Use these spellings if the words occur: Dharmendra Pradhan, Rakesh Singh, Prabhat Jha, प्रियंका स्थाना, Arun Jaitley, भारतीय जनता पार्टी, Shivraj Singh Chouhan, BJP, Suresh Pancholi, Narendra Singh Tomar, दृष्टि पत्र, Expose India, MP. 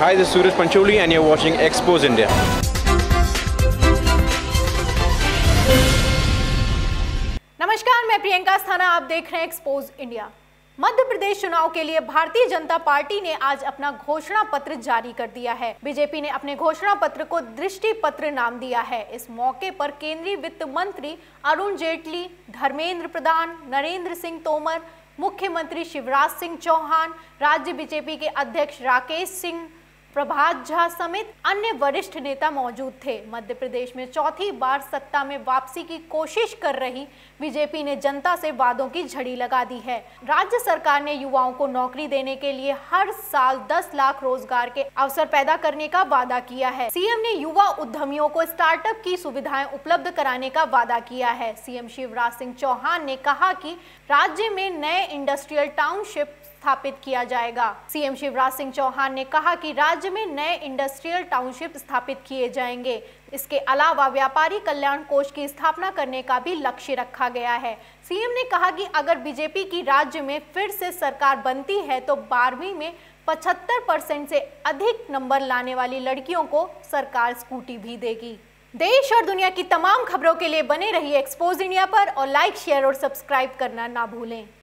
Hi, this is Suresh Pancholi and you're watching Expose India. नमस्कार, मैं प्रियंका स्थाना, आप देख रहे हैं एक्सपोज इंडिया। मध्य प्रदेश चुनाव के लिए भारतीय जनता पार्टी ने आज अपना घोषणा पत्र जारी कर दिया है। बीजेपी ने अपने घोषणा पत्र को दृष्टि पत्र नाम दिया है। इस मौके पर केंद्रीय वित्त मंत्री अरुण जेटली, धर्मेंद्र प्रधान, नरेंद्र सिंह तोमर, मुख्यमंत्री शिवराज सिंह चौहान, राज्य बीजेपी के अध्यक्ष राकेश सिंह, प्रभात झा समेत अन्य वरिष्ठ नेता मौजूद थे। मध्य प्रदेश में चौथी बार सत्ता में वापसी की कोशिश कर रही बीजेपी ने जनता से वादों की झड़ी लगा दी है। राज्य सरकार ने युवाओं को नौकरी देने के लिए हर साल 10 लाख रोजगार के अवसर पैदा करने का वादा किया है। सीएम ने युवा उद्यमियों को स्टार्टअप की सुविधाएं उपलब्ध कराने का वादा किया है। सीएम शिवराज सिंह चौहान ने कहा कि राज्य में नए इंडस्ट्रियल टाउनशिप स्थापित किया जाएगा। सीएम शिवराज सिंह चौहान ने कहा कि राज्य में नए इंडस्ट्रियल टाउनशिप स्थापित किए जाएंगे। इसके अलावा व्यापारी कल्याण कोष की स्थापना करने का भी लक्ष्य रखा गया है। सीएम ने कहा कि अगर बीजेपी की राज्य में फिर से सरकार बनती है तो 12वीं में 75% से अधिक नंबर लाने वाली लड़कियों को सरकार स्कूटी भी देगी। देश और दुनिया की तमाम खबरों के लिए बने रहिए एक्सपोज इंडिया पर और लाइक, शेयर और सब्सक्राइब करना ना भूलें।